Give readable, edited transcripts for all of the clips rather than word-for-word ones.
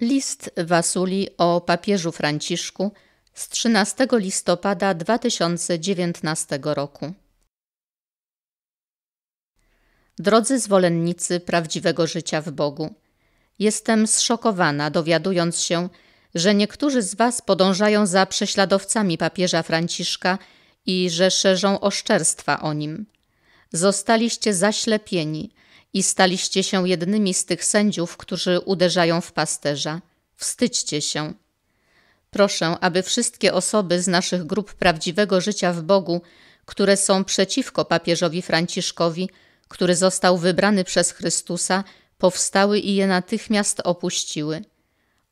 List Wassuli o papieżu Franciszku z 13 listopada 2019 roku. Drodzy zwolennicy prawdziwego życia w Bogu, jestem zszokowana, dowiadując się, że niektórzy z Was podążają za prześladowcami papieża Franciszka i że szerzą oszczerstwa o nim. Zostaliście zaślepieni i staliście się jednymi z tych sędziów, którzy uderzają w pasterza. Wstydźcie się. Proszę, aby wszystkie osoby z naszych grup prawdziwego życia w Bogu, które są przeciwko papieżowi Franciszkowi, który został wybrany przez Chrystusa, powstały i je natychmiast opuściły.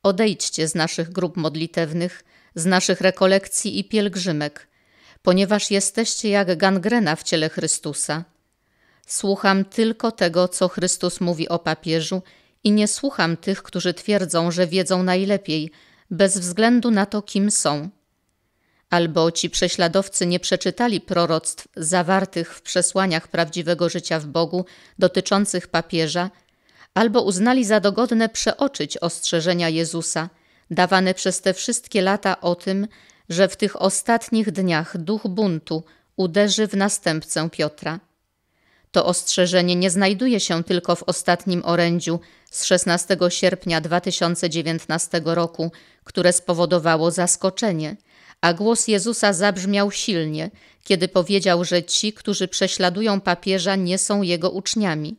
Odejdźcie z naszych grup modlitewnych, z naszych rekolekcji i pielgrzymek, ponieważ jesteście jak gangrena w ciele Chrystusa. Słucham tylko tego, co Chrystus mówi o papieżu i nie słucham tych, którzy twierdzą, że wiedzą najlepiej, bez względu na to, kim są. Albo ci prześladowcy nie przeczytali proroctw zawartych w przesłaniach prawdziwego życia w Bogu dotyczących papieża, albo uznali za dogodne przeoczyć ostrzeżenia Jezusa, dawane przez te wszystkie lata o tym, że w tych ostatnich dniach duch buntu uderzy w następcę Piotra. To ostrzeżenie nie znajduje się tylko w ostatnim orędziu z 16 sierpnia 2019 roku, które spowodowało zaskoczenie, a głos Jezusa zabrzmiał silnie, kiedy powiedział, że ci, którzy prześladują papieża, nie są jego uczniami.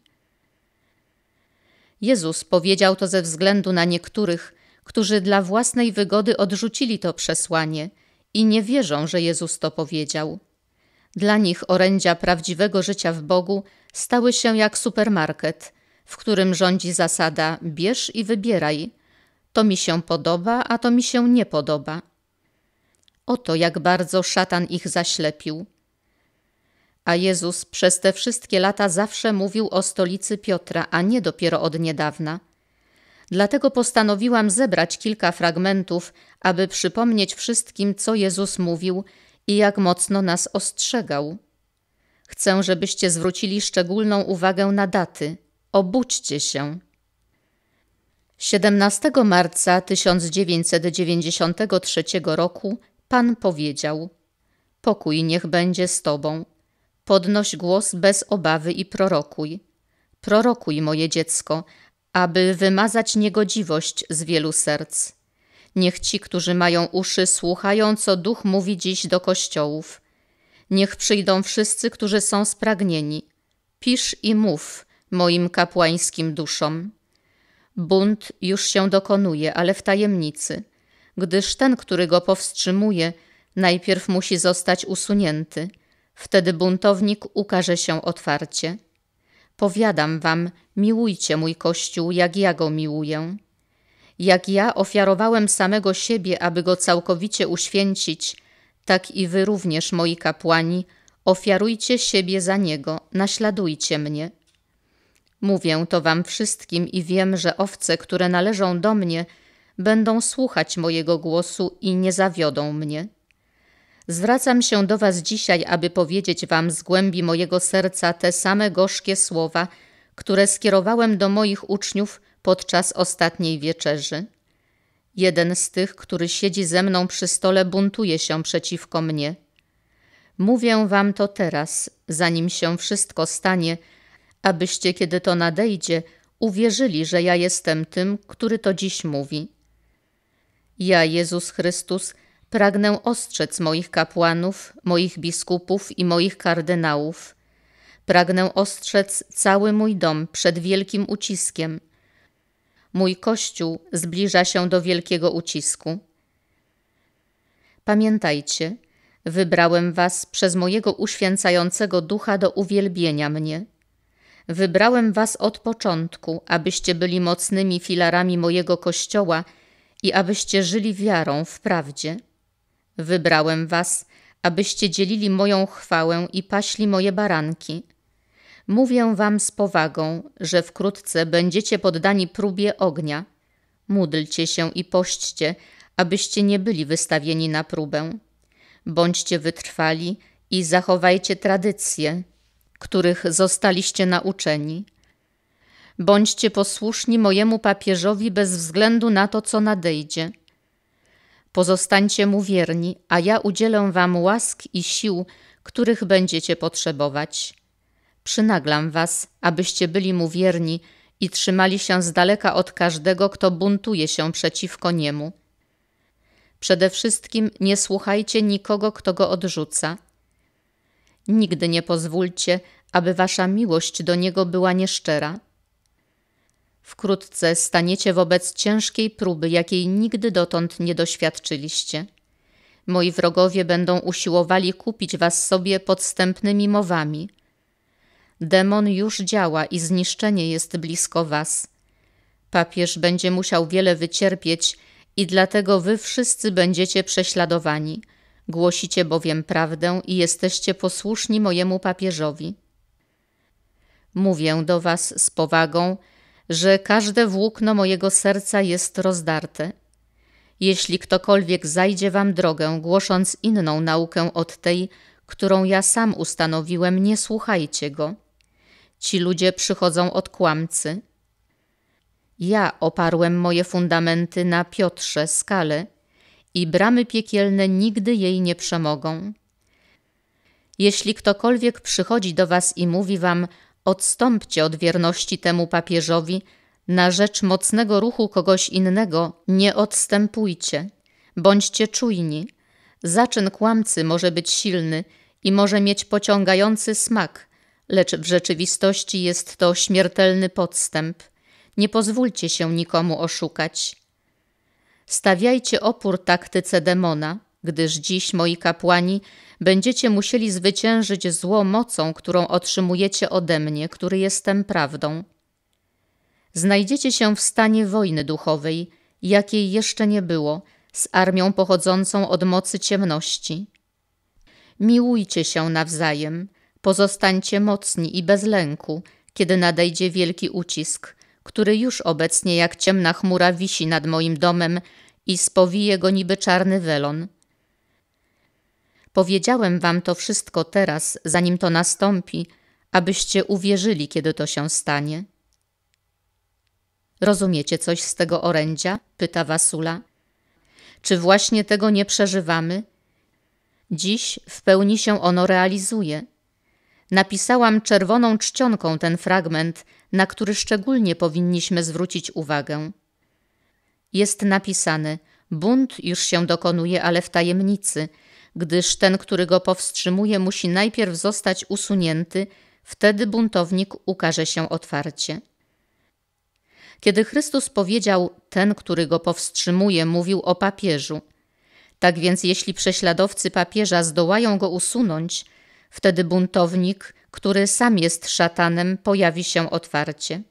Jezus powiedział to ze względu na niektórych, którzy dla własnej wygody odrzucili to przesłanie i nie wierzą, że Jezus to powiedział. Dla nich orędzia prawdziwego życia w Bogu stały się jak supermarket, w którym rządzi zasada bierz i wybieraj. To mi się podoba, a to mi się nie podoba. Oto jak bardzo szatan ich zaślepił. A Jezus przez te wszystkie lata zawsze mówił o stolicy Piotra, a nie dopiero od niedawna. Dlatego postanowiłam zebrać kilka fragmentów, aby przypomnieć wszystkim, co Jezus mówił i jak mocno nas ostrzegał. Chcę, żebyście zwrócili szczególną uwagę na daty. Obudźcie się. 17 marca 1993 roku Pan powiedział: pokój niech będzie z tobą. Podnoś głos bez obawy i prorokuj. Prorokuj, moje dziecko, aby wymazać niegodziwość z wielu serc. Niech ci, którzy mają uszy, słuchają, co Duch mówi dziś do kościołów. Niech przyjdą wszyscy, którzy są spragnieni. Pisz i mów moim kapłańskim duszom. Bunt już się dokonuje, ale w tajemnicy, gdyż ten, który go powstrzymuje, najpierw musi zostać usunięty. Wtedy buntownik ukaże się otwarcie. Powiadam wam, miłujcie mój Kościół, jak ja go miłuję. Jak ja ofiarowałem samego siebie, aby go całkowicie uświęcić, tak i wy również, moi kapłani, ofiarujcie siebie za niego, naśladujcie mnie. Mówię to wam wszystkim i wiem, że owce, które należą do mnie, będą słuchać mojego głosu i nie zawiodą mnie. Zwracam się do was dzisiaj, aby powiedzieć wam z głębi mojego serca te same gorzkie słowa, które skierowałem do moich uczniów podczas ostatniej wieczerzy. Jeden z tych, który siedzi ze mną przy stole, buntuje się przeciwko mnie. Mówię wam to teraz, zanim się wszystko stanie, abyście, kiedy to nadejdzie, uwierzyli, że ja jestem tym, który to dziś mówi. Ja, Jezus Chrystus, pragnę ostrzec moich kapłanów, moich biskupów i moich kardynałów. Pragnę ostrzec cały mój dom przed wielkim uciskiem. Mój Kościół zbliża się do wielkiego ucisku. Pamiętajcie, wybrałem was przez mojego uświęcającego ducha do uwielbienia mnie. Wybrałem was od początku, abyście byli mocnymi filarami mojego Kościoła i abyście żyli wiarą w prawdzie. Wybrałem was, abyście dzielili moją chwałę i paśli moje baranki. Mówię wam z powagą, że wkrótce będziecie poddani próbie ognia. Módlcie się i pośćcie, abyście nie byli wystawieni na próbę. Bądźcie wytrwali i zachowajcie tradycje, których zostaliście nauczeni. Bądźcie posłuszni mojemu papieżowi bez względu na to, co nadejdzie. Pozostańcie mu wierni, a ja udzielę wam łask i sił, których będziecie potrzebować. Przynaglam was, abyście byli mu wierni i trzymali się z daleka od każdego, kto buntuje się przeciwko niemu. Przede wszystkim nie słuchajcie nikogo, kto go odrzuca. Nigdy nie pozwólcie, aby wasza miłość do niego była nieszczera. Wkrótce staniecie wobec ciężkiej próby, jakiej nigdy dotąd nie doświadczyliście. Moi wrogowie będą usiłowali kupić was sobie podstępnymi mowami. Demon już działa i zniszczenie jest blisko was. Papież będzie musiał wiele wycierpieć i dlatego wy wszyscy będziecie prześladowani. Głosicie bowiem prawdę i jesteście posłuszni mojemu papieżowi. Mówię do was z powagą, że każde włókno mojego serca jest rozdarte. Jeśli ktokolwiek zajdzie wam drogę, głosząc inną naukę od tej, którą ja sam ustanowiłem, nie słuchajcie go. Ci ludzie przychodzą od kłamcy. Ja oparłem moje fundamenty na Piotrze, skale, i bramy piekielne nigdy jej nie przemogą. Jeśli ktokolwiek przychodzi do was i mówi wam, odstąpcie od wierności temu papieżowi, na rzecz mocnego ruchu kogoś innego nie odstępujcie. Bądźcie czujni. Zaczyn kłamcy może być silny i może mieć pociągający smak, lecz w rzeczywistości jest to śmiertelny podstęp. Nie pozwólcie się nikomu oszukać. Stawiajcie opór taktyce demona, gdyż dziś, moi kapłani, będziecie musieli zwyciężyć zło mocą, którą otrzymujecie ode mnie, który jestem prawdą. Znajdziecie się w stanie wojny duchowej, jakiej jeszcze nie było, z armią pochodzącą od mocy ciemności. Miłujcie się nawzajem, pozostańcie mocni i bez lęku, kiedy nadejdzie wielki ucisk, który już obecnie jak ciemna chmura wisi nad moim domem i spowije go niby czarny welon. Powiedziałem wam to wszystko teraz, zanim to nastąpi, abyście uwierzyli, kiedy to się stanie. Rozumiecie coś z tego orędzia? Pyta Vassula. Czy właśnie tego nie przeżywamy? Dziś w pełni się ono realizuje. Napisałam czerwoną czcionką ten fragment, na który szczególnie powinniśmy zwrócić uwagę. Jest napisane, bunt już się dokonuje, ale w tajemnicy, gdyż ten, który go powstrzymuje, musi najpierw zostać usunięty, wtedy buntownik ukaże się otwarcie. Kiedy Chrystus powiedział, ten, który go powstrzymuje, mówił o papieżu. Tak więc jeśli prześladowcy papieża zdołają go usunąć, wtedy buntownik, który sam jest szatanem, pojawi się otwarcie.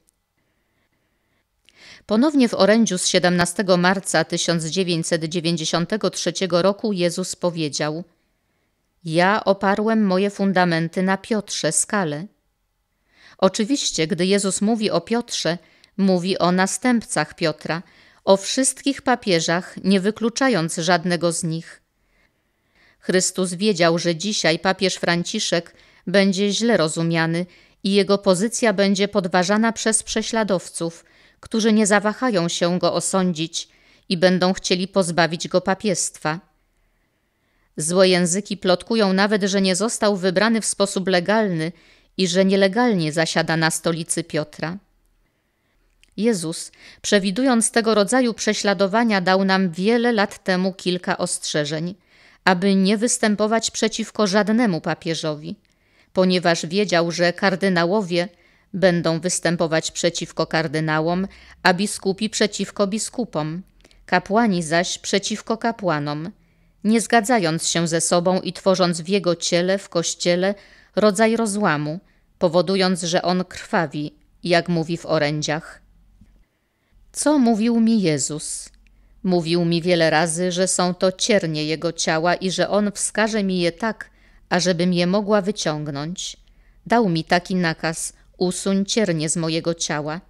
Ponownie w orędziu z 17 marca 1993 roku Jezus powiedział: ja oparłem moje fundamenty na Piotrze, skale. Oczywiście, gdy Jezus mówi o Piotrze, mówi o następcach Piotra, o wszystkich papieżach, nie wykluczając żadnego z nich. Chrystus wiedział, że dzisiaj papież Franciszek będzie źle rozumiany i jego pozycja będzie podważana przez prześladowców, którzy nie zawahają się go osądzić i będą chcieli pozbawić go papiestwa. Złe języki plotkują nawet, że nie został wybrany w sposób legalny i że nielegalnie zasiada na stolicy Piotra. Jezus, przewidując tego rodzaju prześladowania, dał nam wiele lat temu kilka ostrzeżeń, aby nie występować przeciwko żadnemu papieżowi, ponieważ wiedział, że kardynałowie będą występować przeciwko kardynałom, a biskupi przeciwko biskupom, kapłani zaś przeciwko kapłanom, nie zgadzając się ze sobą i tworząc w jego ciele, w kościele, rodzaj rozłamu, powodując, że on krwawi, jak mówi w orędziach. Co mówił mi Jezus? Mówił mi wiele razy, że są to ciernie jego ciała i że on wskaże mi je tak, ażebym je mogła wyciągnąć. Dał mi taki nakaz: usuń ciernie z mojego ciała.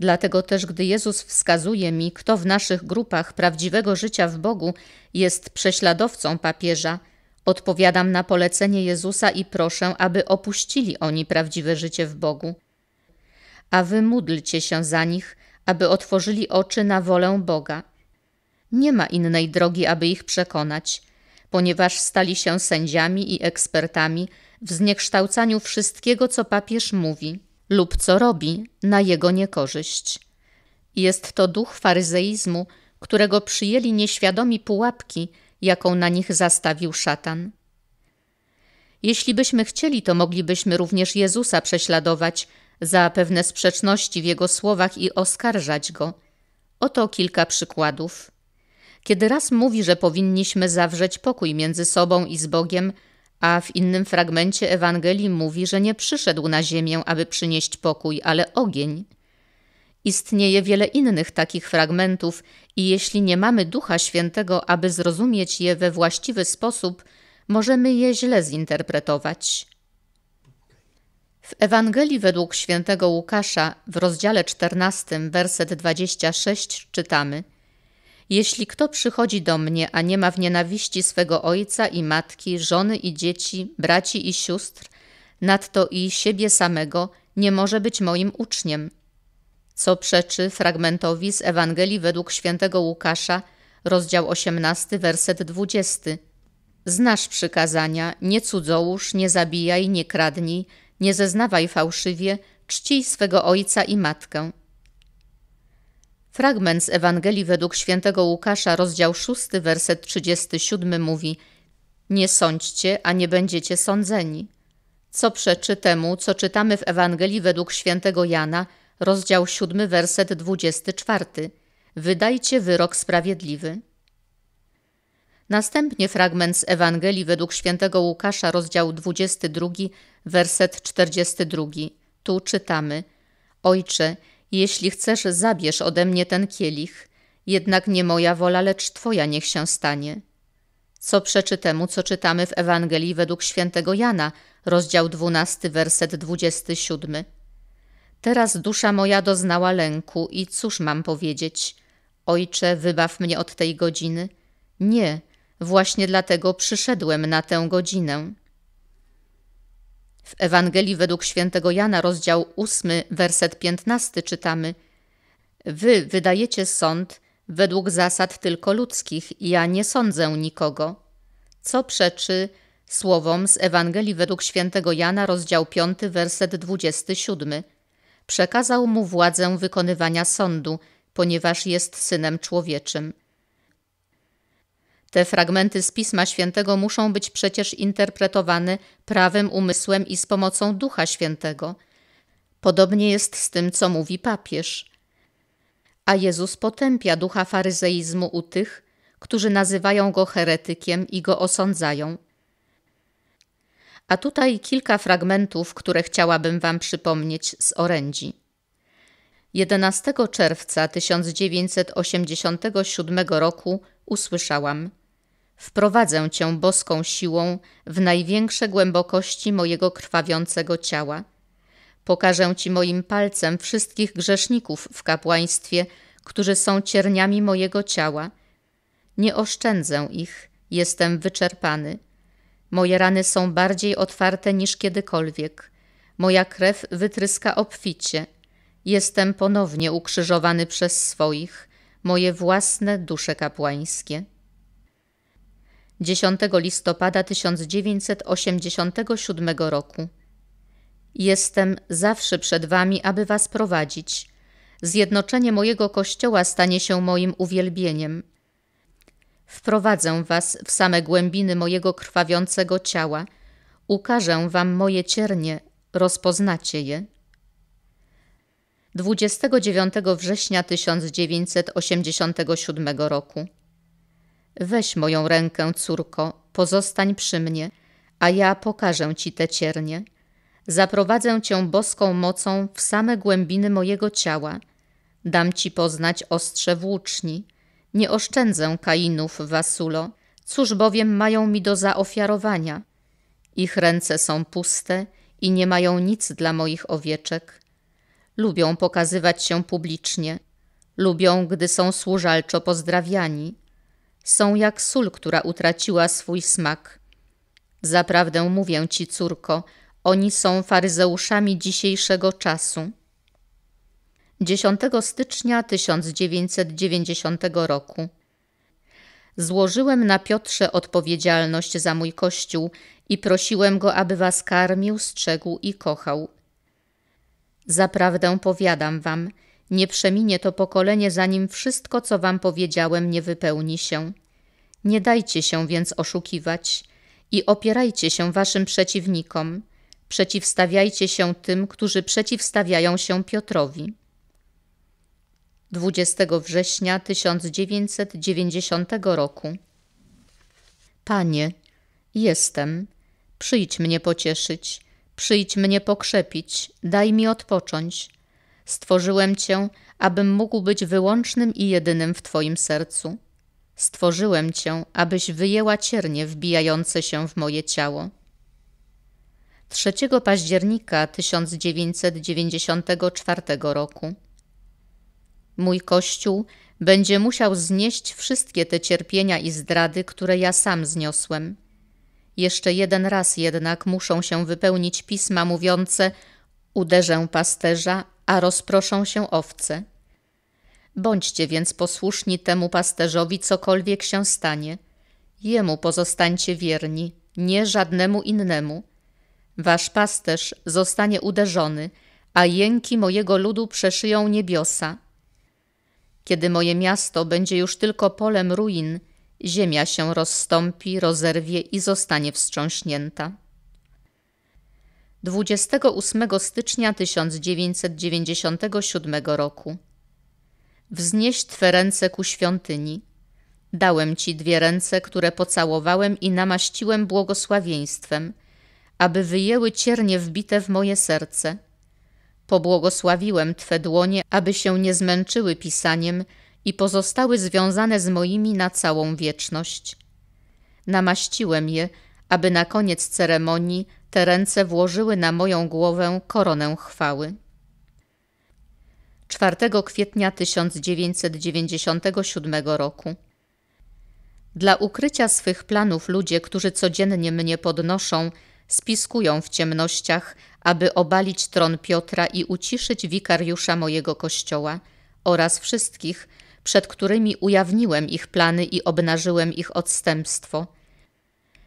Dlatego też, gdy Jezus wskazuje mi, kto w naszych grupach Prawdziwego Życia w Bogu jest prześladowcą papieża, odpowiadam na polecenie Jezusa i proszę, aby opuścili oni Prawdziwe Życie w Bogu. a wy módlcie się za nich, aby otworzyli oczy na wolę Boga. Nie ma innej drogi, aby ich przekonać, ponieważ stali się sędziami i ekspertami w zniekształcaniu wszystkiego, co papież mówi lub co robi na jego niekorzyść. Jest to duch faryzeizmu, którego przyjęli nieświadomi pułapki, jaką na nich zastawił szatan. Jeśli byśmy chcieli, to moglibyśmy również Jezusa prześladować za pewne sprzeczności w Jego słowach i oskarżać Go. Oto kilka przykładów. Kiedy raz mówi, że powinniśmy zawrzeć pokój między sobą i z Bogiem, a w innym fragmencie Ewangelii mówi, że nie przyszedł na ziemię, aby przynieść pokój, ale ogień. Istnieje wiele innych takich fragmentów i jeśli nie mamy Ducha Świętego, aby zrozumieć je we właściwy sposób, możemy je źle zinterpretować. W Ewangelii według świętego Łukasza w rozdziale 14, werset 26 czytamy: Jeśli kto przychodzi do mnie, a nie ma w nienawiści swego ojca i matki, żony i dzieci, braci i sióstr, nadto i siebie samego, nie może być moim uczniem. Co przeczy fragmentowi z Ewangelii według świętego Łukasza, rozdział 18, werset 20. Znasz przykazania, nie cudzołóż, nie zabijaj, nie kradnij, nie zeznawaj fałszywie, czcij swego ojca i matkę. Fragment z Ewangelii według świętego Łukasza, rozdział 6, werset 37 mówi: Nie sądźcie, a nie będziecie sądzeni. Co przeczy temu, co czytamy w Ewangelii według świętego Jana, rozdział 7, werset 24. Wydajcie wyrok sprawiedliwy. Następnie fragment z Ewangelii według świętego Łukasza, rozdział 22, werset 42. Tu czytamy: Ojcze, jeśli chcesz, zabierz ode mnie ten kielich, jednak nie moja wola, lecz Twoja niech się stanie. Co przeczy temu, co czytamy w Ewangelii według świętego Jana, rozdział 12, werset 27. Teraz dusza moja doznała lęku i cóż mam powiedzieć? Ojcze, wybaw mnie od tej godziny? Nie, właśnie dlatego przyszedłem na tę godzinę. W Ewangelii według świętego Jana, rozdział 8, werset 15 czytamy: Wy wydajecie sąd według zasad tylko ludzkich, ja nie sądzę nikogo. Co przeczy słowom z Ewangelii według świętego Jana, rozdział 5, werset 27. Przekazał mu władzę wykonywania sądu, ponieważ jest synem człowieczym. Te fragmenty z Pisma Świętego muszą być przecież interpretowane prawym umysłem i z pomocą Ducha Świętego. Podobnie jest z tym, co mówi papież. A Jezus potępia ducha faryzeizmu u tych, którzy nazywają go heretykiem i go osądzają. A tutaj kilka fragmentów, które chciałabym wam przypomnieć z orędzi. 11 czerwca 1987 roku usłyszałam: Wprowadzę cię boską siłą w największe głębokości mojego krwawiącego ciała. Pokażę ci moim palcem wszystkich grzeszników w kapłaństwie, którzy są cierniami mojego ciała. Nie oszczędzę ich, jestem wyczerpany. Moje rany są bardziej otwarte niż kiedykolwiek. Moja krew wytryska obficie. Jestem ponownie ukrzyżowany przez swoich, moje własne dusze kapłańskie. 10 listopada 1987 roku. Jestem zawsze przed wami, aby was prowadzić. Zjednoczenie mojego kościoła stanie się moim uwielbieniem. Wprowadzę was w same głębiny mojego krwawiącego ciała. Ukażę wam moje ciernie, rozpoznacie je. 29 września 1987 roku. Weź moją rękę, córko, pozostań przy mnie, a ja pokażę ci te ciernie. Zaprowadzę cię boską mocą w same głębiny mojego ciała. Dam ci poznać ostrze włóczni. Nie oszczędzę Kainów, Wassulo, cóż bowiem mają mi do zaofiarowania? Ich ręce są puste i nie mają nic dla moich owieczek. Lubią pokazywać się publicznie. Lubią, gdy są służalczo pozdrawiani. Są jak sól, która utraciła swój smak. Zaprawdę mówię ci, córko, oni są faryzeuszami dzisiejszego czasu. 10 stycznia 1990 roku. Złożyłem na Piotrze odpowiedzialność za mój Kościół i prosiłem go, aby was karmił, strzegł i kochał. Zaprawdę powiadam wam, nie przeminie to pokolenie, zanim wszystko, co wam powiedziałem, nie wypełni się. Nie dajcie się więc oszukiwać i opierajcie się waszym przeciwnikom. Przeciwstawiajcie się tym, którzy przeciwstawiają się Piotrowi. 20 września 1990 roku. Panie, jestem. Przyjdź mnie pocieszyć, przyjdź mnie pokrzepić, daj mi odpocząć. Stworzyłem Cię, abym mógł być wyłącznym i jedynym w Twoim sercu. Stworzyłem Cię, abyś wyjęła ciernie wbijające się w moje ciało. 3 października 1994 roku. Mój Kościół będzie musiał znieść wszystkie te cierpienia i zdrady, które ja sam zniosłem. Jeszcze jeden raz jednak muszą się wypełnić pisma mówiące: uderzę pasterza, a rozproszą się owce. Bądźcie więc posłuszni temu pasterzowi, cokolwiek się stanie. Jemu pozostańcie wierni, nie żadnemu innemu. Wasz pasterz zostanie uderzony, a jęki mojego ludu przeszyją niebiosa. Kiedy moje miasto będzie już tylko polem ruin, ziemia się rozstąpi, rozerwie i zostanie wstrząśnięta. 28 stycznia 1997 roku. Wznieś Twe ręce ku świątyni. Dałem Ci dwie ręce, które pocałowałem i namaściłem błogosławieństwem, aby wyjęły ciernie wbite w moje serce. Pobłogosławiłem Twe dłonie, aby się nie zmęczyły pisaniem i pozostały związane z moimi na całą wieczność. Namaściłem je, aby na koniec ceremonii te ręce włożyły na moją głowę koronę chwały. 4 kwietnia 1997 roku. Dla ukrycia swych planów ludzie, którzy codziennie mnie podnoszą, spiskują w ciemnościach, aby obalić tron Piotra i uciszyć wikariusza mojego kościoła oraz wszystkich, przed którymi ujawniłem ich plany i obnażyłem ich odstępstwo.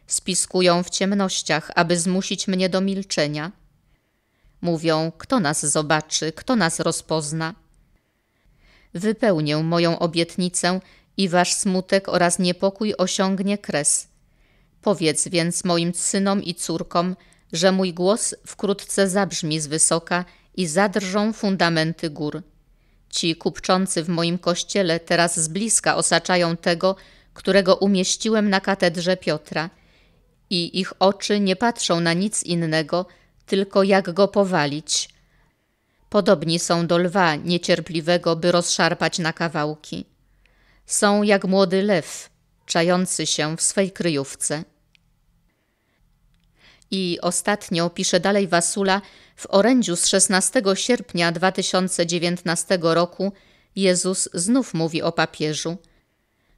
Spiskują w ciemnościach, aby zmusić mnie do milczenia. Mówią: kto nas zobaczy, kto nas rozpozna? Wypełnię moją obietnicę i wasz smutek oraz niepokój osiągnie kres. Powiedz więc moim synom i córkom, że mój głos wkrótce zabrzmi z wysoka i zadrżą fundamenty gór. Ci kupczący w moim kościele teraz z bliska osaczają tego, którego umieściłem na katedrze Piotra, i ich oczy nie patrzą na nic innego, tylko jak go powalić. Podobni są do lwa niecierpliwego, by rozszarpać na kawałki. Są jak młody lew, czający się w swej kryjówce. I ostatnio, pisze dalej Vassula, w orędziu z 16 sierpnia 2019 roku Jezus znów mówi o papieżu.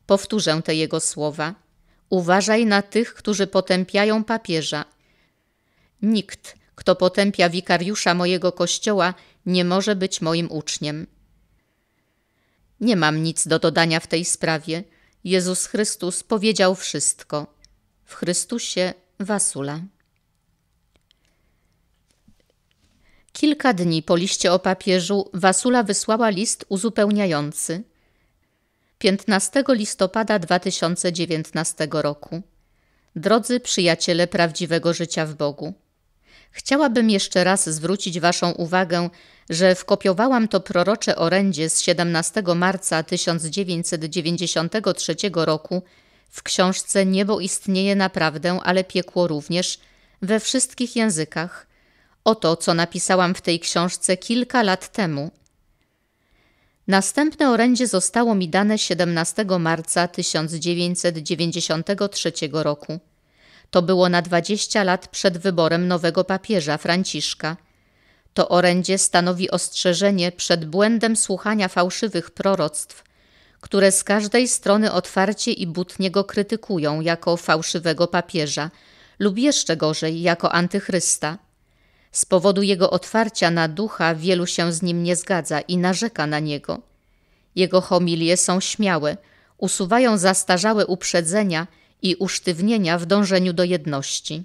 Powtórzę te jego słowa. Uważaj na tych, którzy potępiają papieża. Nikt, kto potępia wikariusza mojego kościoła, nie może być moim uczniem. Nie mam nic do dodania w tej sprawie. Jezus Chrystus powiedział wszystko. W Chrystusie Vassula. Kilka dni po liście o papieżu Vassula wysłała list uzupełniający. 15 listopada 2019 roku. Drodzy przyjaciele Prawdziwego Życia w Bogu. Chciałabym jeszcze raz zwrócić waszą uwagę, że wkopiowałam to prorocze orędzie z 17 marca 1993 roku w książce Niebo istnieje naprawdę, ale piekło również, we wszystkich językach. Oto, co napisałam w tej książce kilka lat temu. Następne orędzie zostało mi dane 17 marca 1993 roku. To było na 20 lat przed wyborem nowego papieża Franciszka. To orędzie stanowi ostrzeżenie przed błędem słuchania fałszywych proroctw, które z każdej strony otwarcie i butnie go krytykują jako fałszywego papieża lub jeszcze gorzej jako antychrysta. Z powodu jego otwarcia na ducha wielu się z nim nie zgadza i narzeka na niego. Jego homilie są śmiałe, usuwają zastarzałe uprzedzenia i usztywnienia w dążeniu do jedności.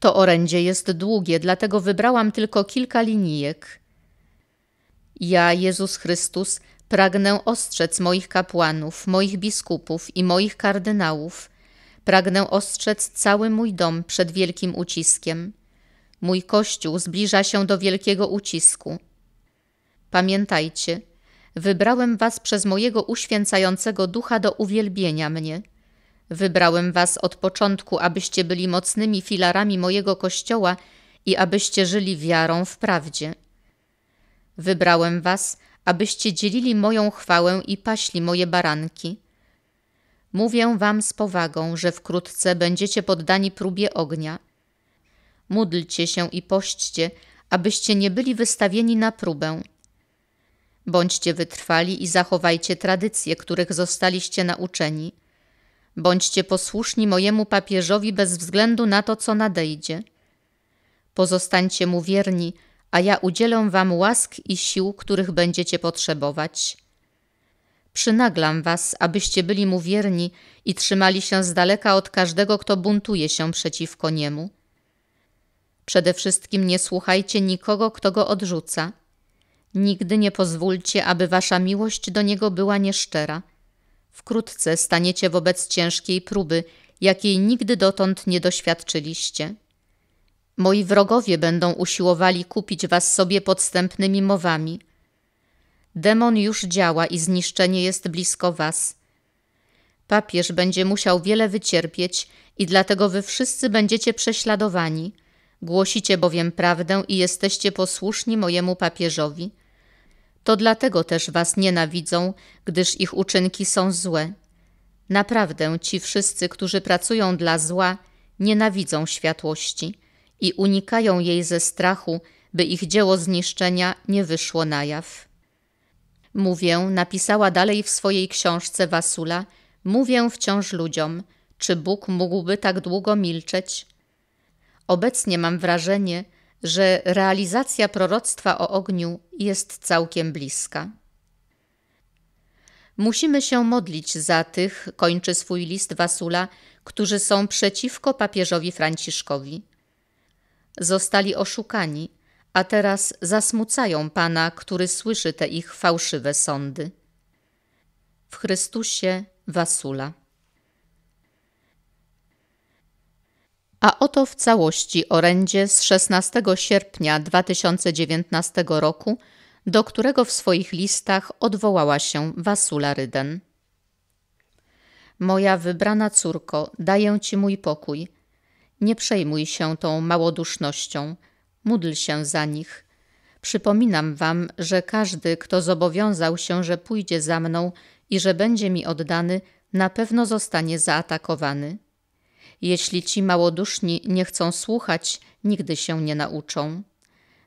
To orędzie jest długie, dlatego wybrałam tylko kilka linijek. Ja, Jezus Chrystus, pragnę ostrzec moich kapłanów, moich biskupów i moich kardynałów. Pragnę ostrzec cały mój dom przed wielkim uciskiem. Mój Kościół zbliża się do wielkiego ucisku. Pamiętajcie, wybrałem was przez mojego uświęcającego ducha do uwielbienia mnie. Wybrałem was od początku, abyście byli mocnymi filarami mojego Kościoła i abyście żyli wiarą w prawdzie. Wybrałem was, abyście dzielili moją chwałę i paśli moje baranki. Mówię wam z powagą, że wkrótce będziecie poddani próbie ognia. Módlcie się i pośćcie, abyście nie byli wystawieni na próbę. Bądźcie wytrwali i zachowajcie tradycje, których zostaliście nauczeni. Bądźcie posłuszni mojemu papieżowi bez względu na to, co nadejdzie. Pozostańcie mu wierni, a ja udzielę wam łask i sił, których będziecie potrzebować. Przynaglam was, abyście byli mu wierni i trzymali się z daleka od każdego, kto buntuje się przeciwko niemu. Przede wszystkim nie słuchajcie nikogo, kto go odrzuca. Nigdy nie pozwólcie, aby wasza miłość do niego była nieszczera. Wkrótce staniecie wobec ciężkiej próby, jakiej nigdy dotąd nie doświadczyliście. Moi wrogowie będą usiłowali kupić was sobie podstępnymi mowami. Demon już działa i zniszczenie jest blisko was. Papież będzie musiał wiele wycierpieć i dlatego wy wszyscy będziecie prześladowani. Głosicie bowiem prawdę i jesteście posłuszni mojemu papieżowi. To dlatego też was nienawidzą, gdyż ich uczynki są złe. Naprawdę ci wszyscy, którzy pracują dla zła, nienawidzą światłości i unikają jej ze strachu, by ich dzieło zniszczenia nie wyszło na jaw. Mówię, napisała dalej w swojej książce Vassula, mówię wciąż ludziom, czy Bóg mógłby tak długo milczeć? Obecnie mam wrażenie, że realizacja proroctwa o ogniu jest całkiem bliska. Musimy się modlić za tych, kończy swój list Vassula, którzy są przeciwko papieżowi Franciszkowi. Zostali oszukani, a teraz zasmucają Pana, który słyszy te ich fałszywe sądy. W Chrystusie Vassula. A oto w całości orędzie z 16 sierpnia 2019 roku, do którego w swoich listach odwołała się Vassula Ryden. Moja wybrana córko, daję ci mój pokój. Nie przejmuj się tą małodusznością. Módl się za nich. Przypominam wam, że każdy, kto zobowiązał się, że pójdzie za mną i że będzie mi oddany, na pewno zostanie zaatakowany. Jeśli ci małoduszni nie chcą słuchać, nigdy się nie nauczą.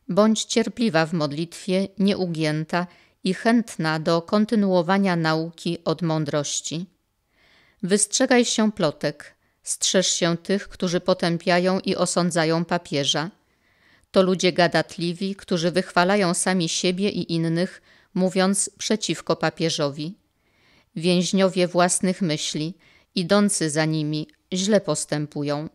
Bądź cierpliwa w modlitwie, nieugięta i chętna do kontynuowania nauki od mądrości. Wystrzegaj się plotek, strzeż się tych, którzy potępiają i osądzają papieża. To ludzie gadatliwi, którzy wychwalają sami siebie i innych, mówiąc przeciwko papieżowi. Więźniowie własnych myśli, idący za nimi, źle postępują.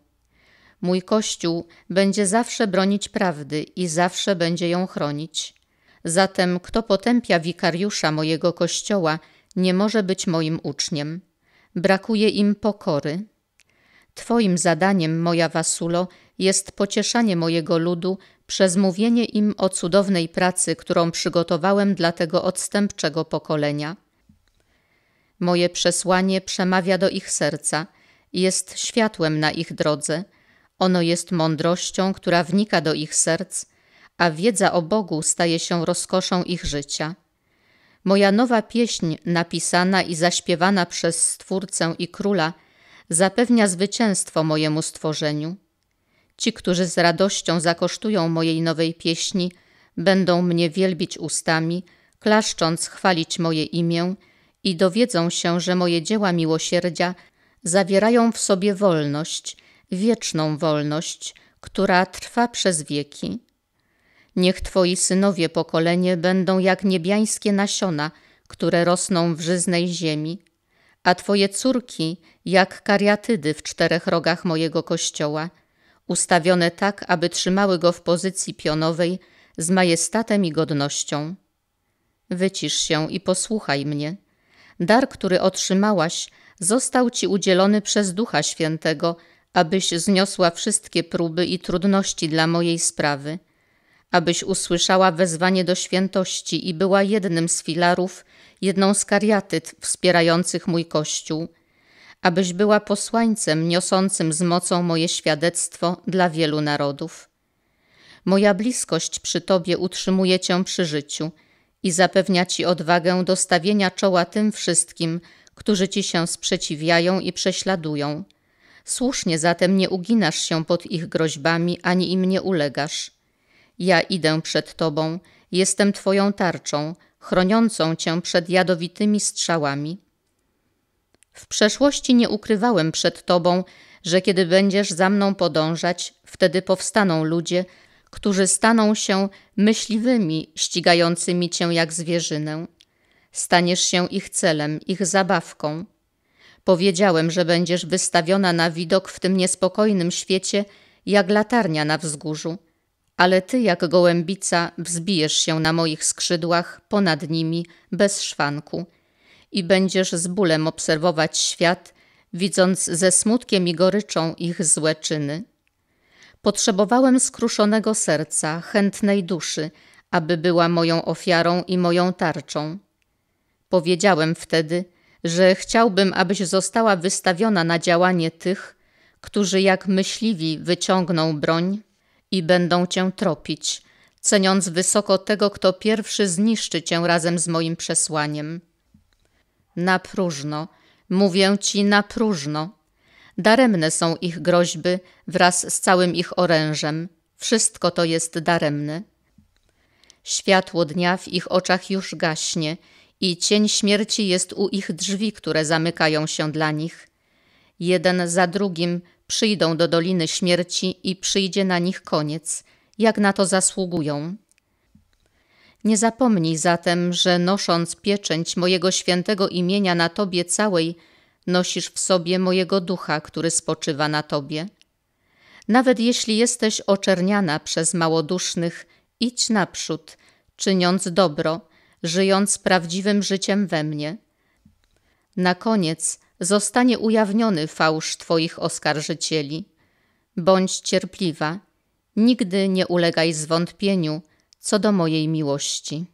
Mój Kościół będzie zawsze bronić prawdy i zawsze będzie ją chronić. Zatem kto potępia wikariusza mojego Kościoła, nie może być moim uczniem. Brakuje im pokory. Twoim zadaniem, moja Vassulo, jest pocieszanie mojego ludu przez mówienie im o cudownej pracy, którą przygotowałem dla tego odstępczego pokolenia. Moje przesłanie przemawia do ich serca, jest światłem na ich drodze, ono jest mądrością, która wnika do ich serc, a wiedza o Bogu staje się rozkoszą ich życia. Moja nowa pieśń, napisana i zaśpiewana przez Stwórcę i Króla, zapewnia zwycięstwo mojemu stworzeniu. Ci, którzy z radością zakosztują mojej nowej pieśni, będą mnie wielbić ustami, klaszcząc chwalić moje imię i dowiedzą się, że moje dzieła miłosierdzia zawierają w sobie wolność, wieczną wolność, która trwa przez wieki. Niech Twoi synowie pokolenie będą jak niebiańskie nasiona, które rosną w żyznej ziemi, a Twoje córki jak kariatydy w czterech rogach mojego kościoła, ustawione tak, aby trzymały go w pozycji pionowej z majestatem i godnością. Wycisz się i posłuchaj mnie. Dar, który otrzymałaś, został Ci udzielony przez Ducha Świętego, abyś zniosła wszystkie próby i trudności dla mojej sprawy, abyś usłyszała wezwanie do świętości i była jednym z filarów, jedną z kariatyd wspierających mój Kościół, abyś była posłańcem niosącym z mocą moje świadectwo dla wielu narodów. Moja bliskość przy Tobie utrzymuje Cię przy życiu i zapewnia Ci odwagę do stawienia czoła tym wszystkim, którzy Ci się sprzeciwiają i prześladują. Słusznie zatem nie uginasz się pod ich groźbami, ani im nie ulegasz. Ja idę przed Tobą, jestem Twoją tarczą, chroniącą Cię przed jadowitymi strzałami. W przeszłości nie ukrywałem przed Tobą, że kiedy będziesz za mną podążać, wtedy powstaną ludzie, którzy staną się myśliwymi, ścigającymi Cię jak zwierzynę. Staniesz się ich celem, ich zabawką. Powiedziałem, że będziesz wystawiona na widok w tym niespokojnym świecie jak latarnia na wzgórzu, ale Ty jak gołębica wzbijesz się na moich skrzydłach ponad nimi bez szwanku i będziesz z bólem obserwować świat, widząc ze smutkiem i goryczą ich złe czyny. Potrzebowałem skruszonego serca, chętnej duszy, aby była moją ofiarą i moją tarczą. Powiedziałem wtedy, że chciałbym, abyś została wystawiona na działanie tych, którzy jak myśliwi wyciągną broń i będą Cię tropić, ceniąc wysoko tego, kto pierwszy zniszczy Cię razem z moim przesłaniem. Na próżno, mówię Ci na próżno. Daremne są ich groźby wraz z całym ich orężem. Wszystko to jest daremne. Światło dnia w ich oczach już gaśnie i cień śmierci jest u ich drzwi, które zamykają się dla nich. Jeden za drugim przyjdą do Doliny Śmierci i przyjdzie na nich koniec, jak na to zasługują. Nie zapomnij zatem, że nosząc pieczęć mojego świętego imienia na Tobie całej, nosisz w sobie mojego ducha, który spoczywa na Tobie. Nawet jeśli jesteś oczerniana przez małodusznych, idź naprzód, czyniąc dobro, żyjąc prawdziwym życiem we mnie. Na koniec zostanie ujawniony fałsz Twoich oskarżycieli. Bądź cierpliwa, nigdy nie ulegaj zwątpieniu co do mojej miłości.